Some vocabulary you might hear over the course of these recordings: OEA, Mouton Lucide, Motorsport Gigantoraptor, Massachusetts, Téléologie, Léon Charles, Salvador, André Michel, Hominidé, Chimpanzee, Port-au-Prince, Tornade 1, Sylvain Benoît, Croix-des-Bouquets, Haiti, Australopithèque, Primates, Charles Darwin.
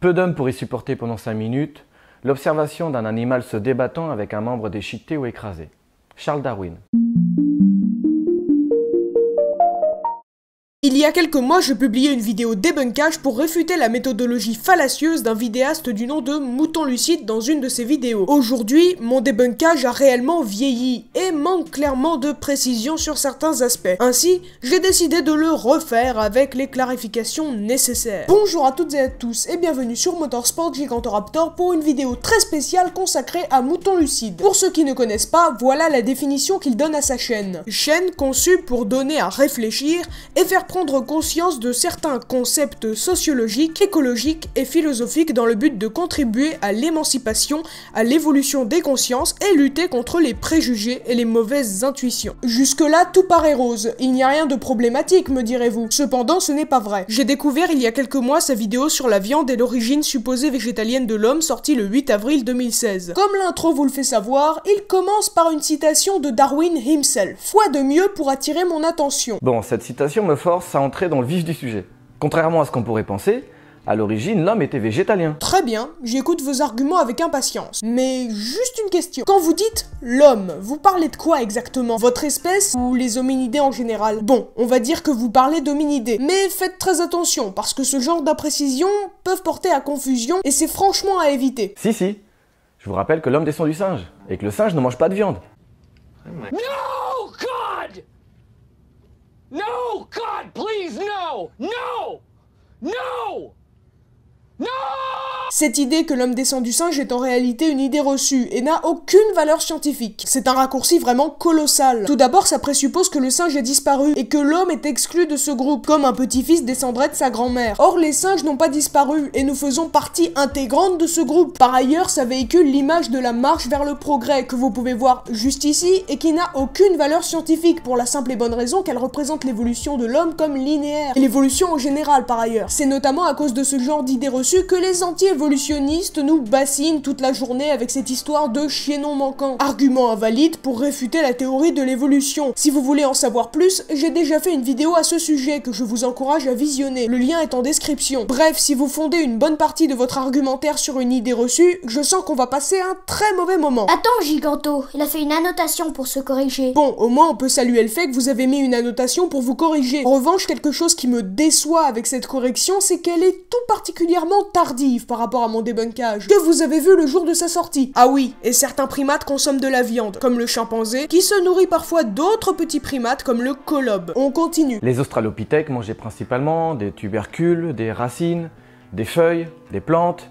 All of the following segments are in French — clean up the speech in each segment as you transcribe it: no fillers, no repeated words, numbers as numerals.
Peu d'hommes pourraient supporter pendant 5 minutes l'observation d'un animal se débattant avec un membre déchiqueté ou écrasé. Charles Darwin. Il y a quelques mois, je publiais une vidéo débunkage pour réfuter la méthodologie fallacieuse d'un vidéaste du nom de Mouton Lucide dans une de ses vidéos. Aujourd'hui, mon débunkage a réellement vieilli et manque clairement de précision sur certains aspects. Ainsi, j'ai décidé de le refaire avec les clarifications nécessaires. Bonjour à toutes et à tous et bienvenue sur Motorsport Gigantoraptor pour une vidéo très spéciale consacrée à Mouton Lucide. Pour ceux qui ne connaissent pas, voilà la définition qu'il donne à sa chaîne. Chaîne conçue pour donner à réfléchir et faire prendre conscience de certains concepts sociologiques, écologiques et philosophiques dans le but de contribuer à l'émancipation, à l'évolution des consciences et lutter contre les préjugés et les mauvaises intuitions. Jusque-là, tout paraît rose, il n'y a rien de problématique, me direz-vous. Cependant, ce n'est pas vrai. J'ai découvert il y a quelques mois sa vidéo sur la viande et l'origine supposée végétalienne de l'homme sortie le 8 avril 2016. Comme l'intro vous le fait savoir, il commence par une citation de Darwin himself. Quoi de mieux pour attirer mon attention? Bon, cette citation me force à entrer dans le vif du sujet. Contrairement à ce qu'on pourrait penser, à l'origine, l'homme était végétalien. Très bien, j'écoute vos arguments avec impatience. Mais juste une question. Quand vous dites l'homme, vous parlez de quoi exactement? Votre espèce ou les hominidés en général? Bon, on va dire que vous parlez d'hominidés. Mais faites très attention, parce que ce genre d'imprécisions peuvent porter à confusion et c'est franchement à éviter. Si, je vous rappelle que l'homme descend du singe et que le singe ne mange pas de viande. No, God! No, God, please, no! No! No! No! Cette idée que l'homme descend du singe est en réalité une idée reçue et n'a aucune valeur scientifique. C'est un raccourci vraiment colossal. Tout d'abord, ça présuppose que le singe a disparu et que l'homme est exclu de ce groupe, comme un petit-fils descendrait de sa grand-mère. Or, les singes n'ont pas disparu et nous faisons partie intégrante de ce groupe. Par ailleurs, ça véhicule l'image de la marche vers le progrès que vous pouvez voir juste ici et qui n'a aucune valeur scientifique pour la simple et bonne raison qu'elle représente l'évolution de l'homme comme linéaire et l'évolution en général par ailleurs. C'est notamment à cause de ce genre d'idées reçues que les anti-évolutionnistes nous bassinent toute la journée avec cette histoire de chien non manquant. Argument invalide pour réfuter la théorie de l'évolution. Si vous voulez en savoir plus, j'ai déjà fait une vidéo à ce sujet que je vous encourage à visionner. Le lien est en description. Bref, si vous fondez une bonne partie de votre argumentaire sur une idée reçue, je sens qu'on va passer un très mauvais moment. Attends, Giganto, il a fait une annotation pour se corriger. Bon, au moins on peut saluer le fait que vous avez mis une annotation pour vous corriger. En revanche, quelque chose qui me déçoit avec cette correction, c'est qu'elle est tout particulièrement tardive par rapport à mon débunkage, que vous avez vu le jour de sa sortie. Ah oui, et certains primates consomment de la viande, comme le chimpanzé, qui se nourrit parfois d'autres petits primates comme le colobe. On continue. Les australopithèques mangeaient principalement des tubercules, des racines, des feuilles, des plantes,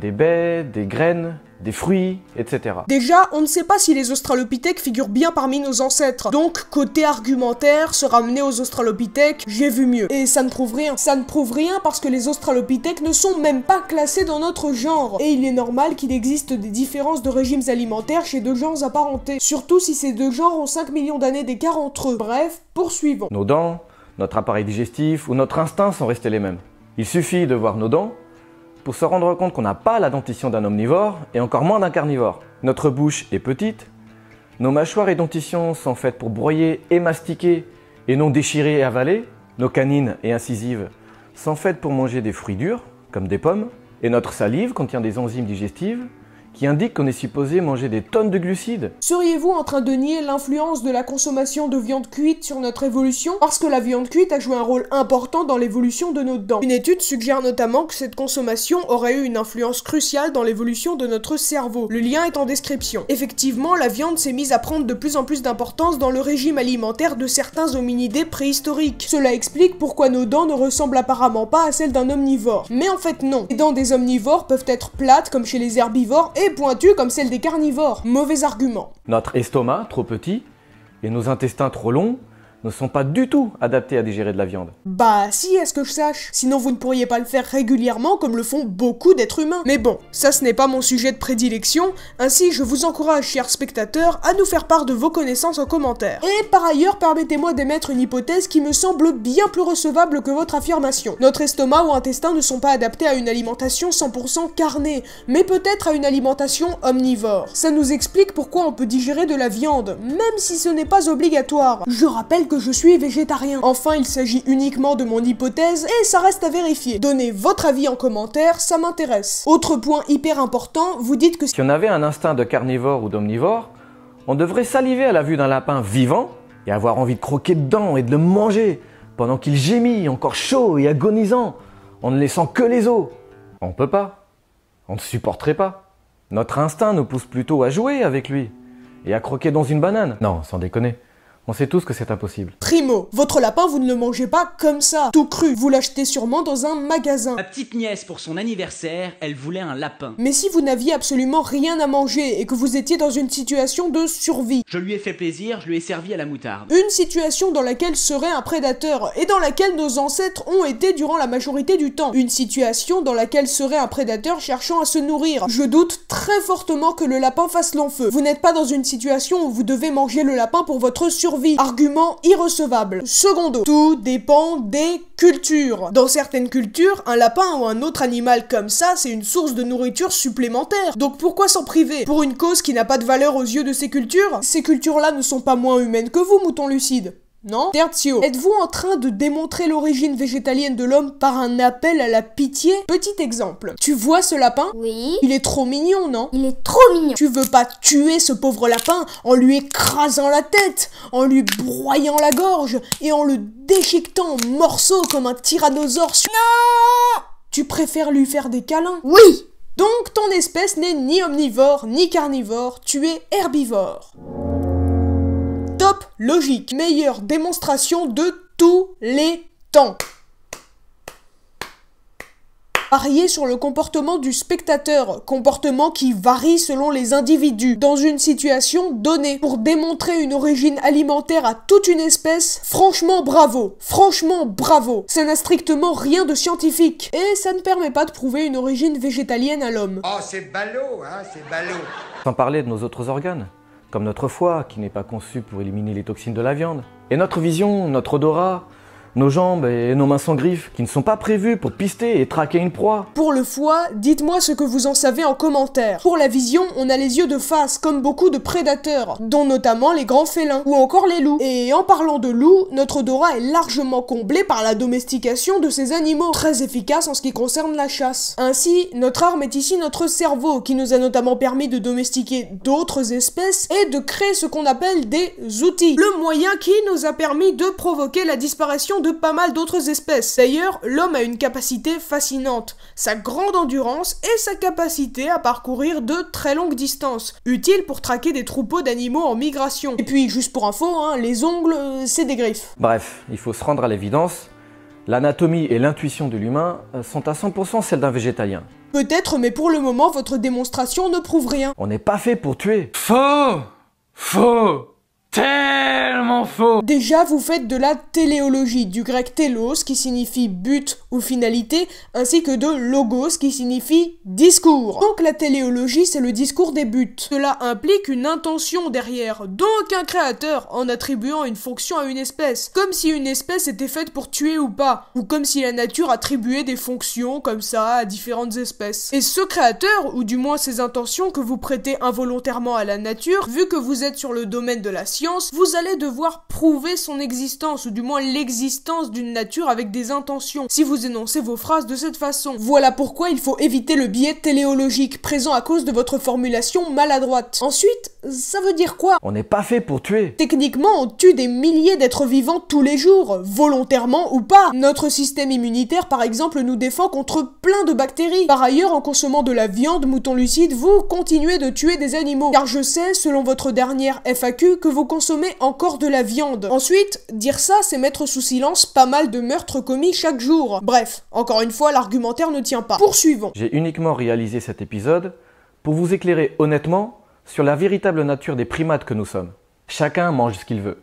des baies, des graines, des fruits, etc. Déjà, on ne sait pas si les australopithèques figurent bien parmi nos ancêtres. Donc, côté argumentaire, se ramener aux australopithèques, j'ai vu mieux. Et ça ne prouve rien. Ça ne prouve rien parce que les australopithèques ne sont même pas classés dans notre genre. Et il est normal qu'il existe des différences de régimes alimentaires chez deux genres apparentés. Surtout si ces deux genres ont 5 millions d'années d'écart entre eux. Bref, poursuivons. Nos dents, notre appareil digestif ou notre instinct sont restés les mêmes. Il suffit de voir nos dents pour se rendre compte qu'on n'a pas la dentition d'un omnivore et encore moins d'un carnivore. Notre bouche est petite, nos mâchoires et dentitions sont faites pour broyer et mastiquer et non déchirer et avaler, nos canines et incisives sont faites pour manger des fruits durs, comme des pommes, et notre salive contient des enzymes digestives qui indique qu'on est supposé manger des tonnes de glucides. Seriez-vous en train de nier l'influence de la consommation de viande cuite sur notre évolution? Parce que la viande cuite a joué un rôle important dans l'évolution de nos dents. Une étude suggère notamment que cette consommation aurait eu une influence cruciale dans l'évolution de notre cerveau. Le lien est en description. Effectivement, la viande s'est mise à prendre de plus en plus d'importance dans le régime alimentaire de certains hominidés préhistoriques. Cela explique pourquoi nos dents ne ressemblent apparemment pas à celles d'un omnivore. Mais en fait non. Les dents des omnivores peuvent être plates comme chez les herbivores et pointue comme celle des carnivores. Mauvais argument. Notre estomac, trop petit, et nos intestins trop longs, ne sont pas du tout adaptés à digérer de la viande. Bah si, à ce que je sache. Sinon vous ne pourriez pas le faire régulièrement comme le font beaucoup d'êtres humains. Mais bon, ça ce n'est pas mon sujet de prédilection, ainsi je vous encourage, chers spectateurs, à nous faire part de vos connaissances en commentaire. Et par ailleurs, permettez-moi d'émettre une hypothèse qui me semble bien plus recevable que votre affirmation. Notre estomac ou intestin ne sont pas adaptés à une alimentation 100% carnée, mais peut-être à une alimentation omnivore. Ça nous explique pourquoi on peut digérer de la viande, même si ce n'est pas obligatoire. Je rappelle que que je suis végétarien. Enfin, il s'agit uniquement de mon hypothèse et ça reste à vérifier. Donnez votre avis en commentaire, ça m'intéresse. Autre point hyper important, vous dites que si on avait un instinct de carnivore ou d'omnivore, on devrait saliver à la vue d'un lapin vivant et avoir envie de croquer dedans et de le manger pendant qu'il gémit, encore chaud et agonisant, en ne laissant que les os. On peut pas. On ne supporterait pas. Notre instinct nous pousse plutôt à jouer avec lui et à croquer dans une banane. Non, sans déconner. On sait tous que c'est impossible. Primo, votre lapin, vous ne le mangez pas comme ça, tout cru. Vous l'achetez sûrement dans un magasin. Ma petite nièce, pour son anniversaire, elle voulait un lapin. Mais si vous n'aviez absolument rien à manger et que vous étiez dans une situation de survie. Je lui ai fait plaisir, je lui ai servi à la moutarde. Une situation dans laquelle serait un prédateur et dans laquelle nos ancêtres ont été durant la majorité du temps. Une situation dans laquelle serait un prédateur cherchant à se nourrir. Je doute très fortement que le lapin fasse long feu. Vous n'êtes pas dans une situation où vous devez manger le lapin pour votre survie. Argument irrecevable. Secondo, tout dépend des cultures. Dans certaines cultures, un lapin ou un autre animal comme ça, c'est une source de nourriture supplémentaire. Donc pourquoi s'en priver? Pour une cause qui n'a pas de valeur aux yeux de ces cultures? Ces cultures-là ne sont pas moins humaines que vous, Mouton Lucide. Non? Tertio, êtes-vous en train de démontrer l'origine végétalienne de l'homme par un appel à la pitié? Petit exemple. Tu vois ce lapin? Oui. Il est trop mignon, non? Il est trop mignon. Tu veux pas tuer ce pauvre lapin en lui écrasant la tête, en lui broyant la gorge et en le déchiquetant en morceaux comme un tyrannosaure? Non! Tu préfères lui faire des câlins? Oui. Donc ton espèce n'est ni omnivore ni carnivore, tu es herbivore. Top logique, meilleure démonstration de tous les temps. Parier sur le comportement du spectateur, comportement qui varie selon les individus, dans une situation donnée, pour démontrer une origine alimentaire à toute une espèce, franchement bravo, franchement bravo. Ça n'a strictement rien de scientifique, et ça ne permet pas de prouver une origine végétalienne à l'homme. Oh c'est ballot, hein, c'est ballot. Sans parler de nos autres organes. Comme notre foie, qui n'est pas conçu pour éliminer les toxines de la viande. Et notre vision, notre odorat, nos jambes et nos mains sans griffes, qui ne sont pas prévues pour pister et traquer une proie. Pour le foie, dites-moi ce que vous en savez en commentaire. Pour la vision, on a les yeux de face, comme beaucoup de prédateurs, dont notamment les grands félins, ou encore les loups. Et en parlant de loups, notre odorat est largement comblé par la domestication de ces animaux, très efficace en ce qui concerne la chasse. Ainsi, notre arme est ici notre cerveau, qui nous a notamment permis de domestiquer d'autres espèces, et de créer ce qu'on appelle des outils. Le moyen qui nous a permis de provoquer la disparition de pas mal d'autres espèces. D'ailleurs, l'homme a une capacité fascinante, sa grande endurance et sa capacité à parcourir de très longues distances, utile pour traquer des troupeaux d'animaux en migration. Et puis, juste pour info, hein, les ongles, c'est des griffes. Bref, il faut se rendre à l'évidence, l'anatomie et l'intuition de l'humain sont à 100% celles d'un végétalien. Peut-être, mais pour le moment, votre démonstration ne prouve rien. On n'est pas fait pour tuer. Faux! Faux! Tellement faux! Déjà, vous faites de la téléologie, du grec télos qui signifie but ou finalité, ainsi que de logos qui signifie discours. Donc la téléologie, c'est le discours des buts. Cela implique une intention derrière, donc un créateur en attribuant une fonction à une espèce, comme si une espèce était faite pour tuer ou pas, ou comme si la nature attribuait des fonctions comme ça à différentes espèces. Et ce créateur, ou du moins ces intentions que vous prêtez involontairement à la nature, vu que vous êtes sur le domaine de la science, vous allez devoir prouver son existence, ou du moins l'existence d'une nature avec des intentions, si vous énoncez vos phrases de cette façon. Voilà pourquoi il faut éviter le biais téléologique, présent à cause de votre formulation maladroite. Ensuite, ça veut dire quoi? On n'est pas fait pour tuer. Techniquement, on tue des milliers d'êtres vivants tous les jours, volontairement ou pas. Notre système immunitaire, par exemple, nous défend contre plein de bactéries. Par ailleurs, en consommant de la viande, Mouton Lucide, vous continuez de tuer des animaux. Car je sais, selon votre dernière FAQ, que vous consommer encore de la viande. Ensuite, dire ça, c'est mettre sous silence pas mal de meurtres commis chaque jour. Bref, encore une fois, l'argumentaire ne tient pas. Poursuivons. J'ai uniquement réalisé cet épisode pour vous éclairer honnêtement sur la véritable nature des primates que nous sommes. Chacun mange ce qu'il veut.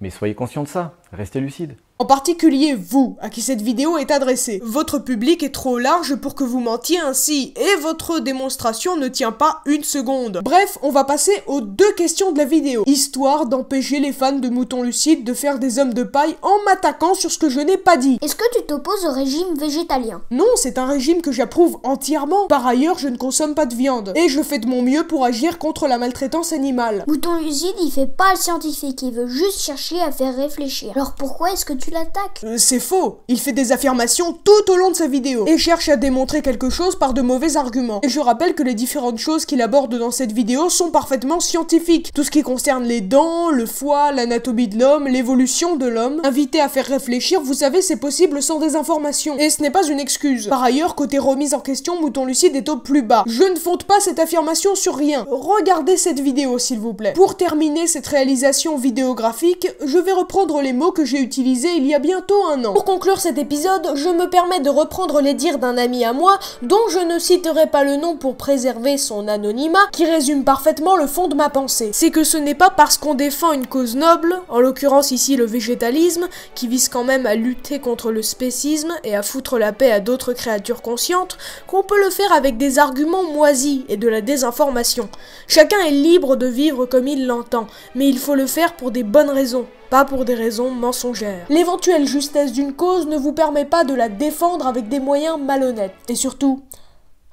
Mais soyez conscient de ça, restez lucide. En particulier vous, à qui cette vidéo est adressée. Votre public est trop large pour que vous mentiez ainsi, et votre démonstration ne tient pas une seconde. Bref, on va passer aux deux questions de la vidéo, histoire d'empêcher les fans de Mouton Lucide de faire des hommes de paille en m'attaquant sur ce que je n'ai pas dit. Est-ce que tu t'opposes au régime végétalien? Non, c'est un régime que j'approuve entièrement. Par ailleurs, je ne consomme pas de viande, et je fais de mon mieux pour agir contre la maltraitance animale. Mouton Lucide, il fait pas le scientifique, il veut juste chercher à faire réfléchir. Alors pourquoi est-ce que tu l'attaques? C'est faux, il fait des affirmations tout au long de sa vidéo, et cherche à démontrer quelque chose par de mauvais arguments. Et je rappelle que les différentes choses qu'il aborde dans cette vidéo sont parfaitement scientifiques. Tout ce qui concerne les dents, le foie, l'anatomie de l'homme, l'évolution de l'homme. Invité à faire réfléchir, vous savez, c'est possible sans désinformation. Et ce n'est pas une excuse. Par ailleurs, côté remise en question, Mouton Lucide est au plus bas. Je ne fonde pas cette affirmation sur rien. Regardez cette vidéo, s'il vous plaît. Pour terminer cette réalisation vidéographique, je vais reprendre les mots que j'ai utilisés il y a bientôt un an. Pour conclure cet épisode, je me permets de reprendre les dires d'un ami à moi, dont je ne citerai pas le nom pour préserver son anonymat, qui résume parfaitement le fond de ma pensée. C'est que ce n'est pas parce qu'on défend une cause noble, en l'occurrence ici le végétalisme, qui vise quand même à lutter contre le spécisme et à foutre la paix à d'autres créatures conscientes, qu'on peut le faire avec des arguments moisis et de la désinformation. Chacun est libre de vivre comme il l'entend, mais il faut le faire pour des bonnes raisons, pas pour des raisons mensongères. L'éventuelle justesse d'une cause ne vous permet pas de la défendre avec des moyens malhonnêtes. Et surtout,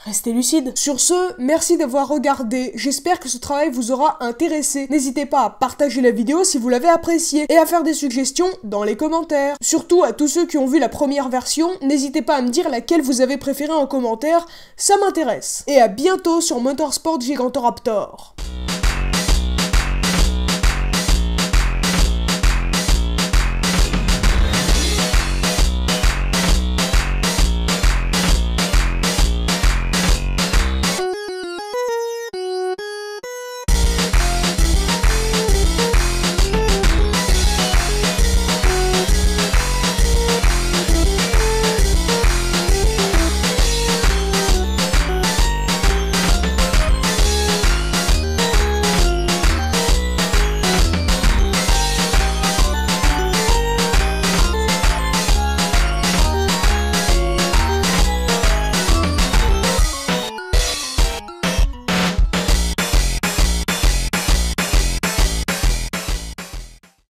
restez lucide. Sur ce, merci d'avoir regardé. J'espère que ce travail vous aura intéressé. N'hésitez pas à partager la vidéo si vous l'avez appréciée et à faire des suggestions dans les commentaires. Surtout à tous ceux qui ont vu la première version, n'hésitez pas à me dire laquelle vous avez préférée en commentaire, ça m'intéresse. Et à bientôt sur Motorsport Gigantoraptor.